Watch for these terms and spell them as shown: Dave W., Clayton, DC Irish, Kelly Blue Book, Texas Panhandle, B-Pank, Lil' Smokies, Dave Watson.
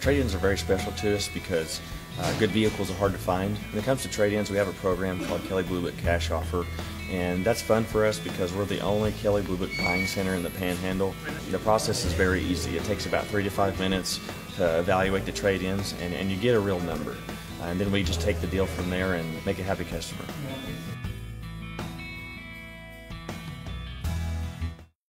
Trade-ins are very special to us because good vehicles are hard to find. When it comes to trade-ins, we have a program called Kelly Blue Book Cash Offer, and that's fun for us because we're the only Kelly Blue Book buying center in the Panhandle. The process is very easy. It takes about 3 to 5 minutes to evaluate the trade-ins, and you get a real number. And then we just take the deal from there and make a happy customer.